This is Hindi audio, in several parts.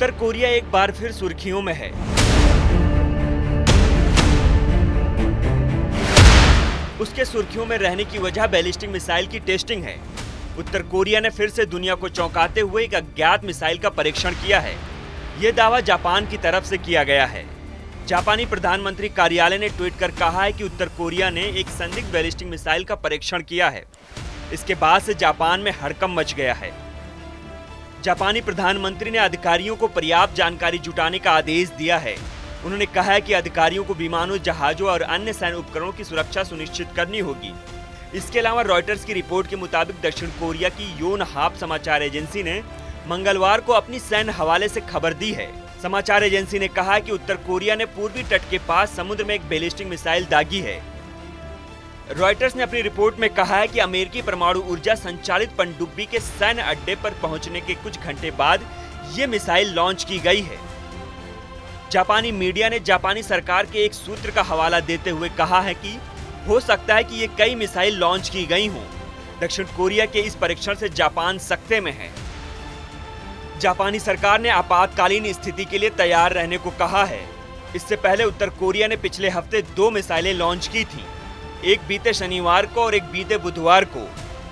उत्तर कोरिया एक बार फिर सुर्खियों में है। उसके सुर्खियों में रहने की वजह बैलिस्टिक मिसाइल की टेस्टिंग है। उत्तर कोरिया ने फिर से दुनिया को चौंकाते हुए एक अज्ञात मिसाइल का परीक्षण किया है। ये दावा जापान की तरफ से किया गया है। जापानी प्रधानमंत्री कार्यालय ने ट्वीट कर कहा है कि उत्तर कोरिया ने एक संदिग्ध बैलिस्टिक मिसाइल का परीक्षण किया है। इसके बाद से जापान में हड़कंप मच गया है। जापानी प्रधानमंत्री ने अधिकारियों को पर्याप्त जानकारी जुटाने का आदेश दिया है। उन्होंने कहा है कि अधिकारियों को विमानों, जहाजों और अन्य सैन्य उपकरणों की सुरक्षा सुनिश्चित करनी होगी। इसके अलावा रॉयटर्स की रिपोर्ट के मुताबिक दक्षिण कोरिया की योनहाप समाचार एजेंसी ने मंगलवार को अपनी सैन्य हवाले से खबर दी है। समाचार एजेंसी ने कहा कि उत्तर कोरिया ने पूर्वी तट के पास समुद्र में एक बैलिस्टिक मिसाइल दागी है। रॉयटर्स ने अपनी रिपोर्ट में कहा है कि अमेरिकी परमाणु ऊर्जा संचालित पनडुब्बी के सैन्य अड्डे पर पहुंचने के कुछ घंटे बाद ये मिसाइल लॉन्च की गई है। जापानी मीडिया ने जापानी सरकार के एक सूत्र का हवाला देते हुए कहा है कि हो सकता है कि ये कई मिसाइल लॉन्च की गई हों। दक्षिण कोरिया के इस परीक्षण से जापान सकते में है। जापानी सरकार ने आपातकालीन स्थिति के लिए तैयार रहने को कहा है। इससे पहले उत्तर कोरिया ने पिछले हफ्ते 2 मिसाइलें लॉन्च की थीं, एक बीते शनिवार को और एक बीते बुधवार को।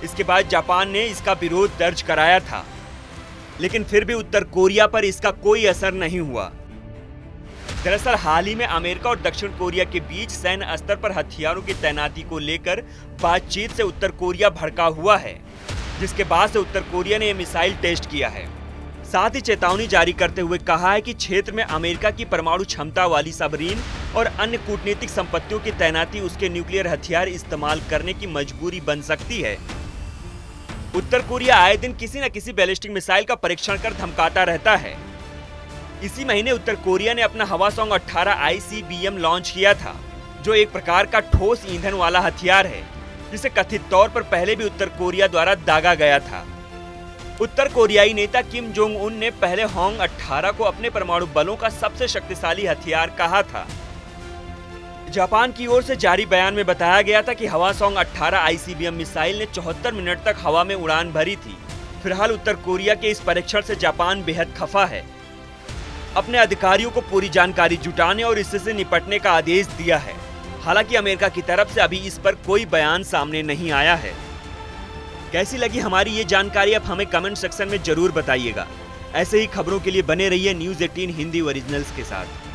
इसके बाद जापान ने इसका विरोध दर्ज कराया था, लेकिन फिर भी उत्तर कोरिया पर इसका कोई असर नहीं हुआ। दरअसल हाल ही में अमेरिका और दक्षिण कोरिया के बीच सैन्य स्तर पर हथियारों की तैनाती को लेकर बातचीत से उत्तर कोरिया भड़का हुआ है, जिसके बाद से उत्तर कोरिया ने यह मिसाइल टेस्ट किया है। साथ ही चेतावनी जारी करते हुए कहा है कि क्षेत्र में अमेरिका की परमाणु क्षमता वाली सबरीन और अन्य कूटनीतिक संपत्तियों की तैनाती उसके न्यूक्लियर हथियार इस्तेमाल करने की मजबूरी बन सकती है। उत्तर कोरिया आए दिन किसी न किसी बैलिस्टिक मिसाइल का परीक्षण कर धमकाता रहता है। इसी महीने उत्तर कोरिया ने अपना ह्वासोंग-18 ICBM लॉन्च किया था, जो एक प्रकार का ठोस ईंधन वाला हथियार है, जिसे कथित तौर पर पहले भी उत्तर कोरिया द्वारा दागा गया था। उत्तर कोरियाई नेता किम जोंग उन ने पहले ह्वासोंग-18 को अपने परमाणु बलों का सबसे शक्तिशाली हथियार कहा था। जापान की ओर से जारी बयान में बताया गया था कि ह्वासोंग-18 ICBM मिसाइल ने 74 मिनट तक हवा में उड़ान भरी थी। फिलहाल उत्तर कोरिया के इस परीक्षण से जापान बेहद खफा है। अपने अधिकारियों को पूरी जानकारी जुटाने और इससे निपटने का आदेश दिया है। हालांकि अमेरिका की तरफ से अभी इस पर कोई बयान सामने नहीं आया है। कैसी लगी हमारी ये जानकारी, आप हमें कमेंट सेक्शन में जरूर बताइएगा। ऐसे ही खबरों के लिए बने रहिए न्यूज़ 18 हिंदी ओरिजिनल्स के साथ।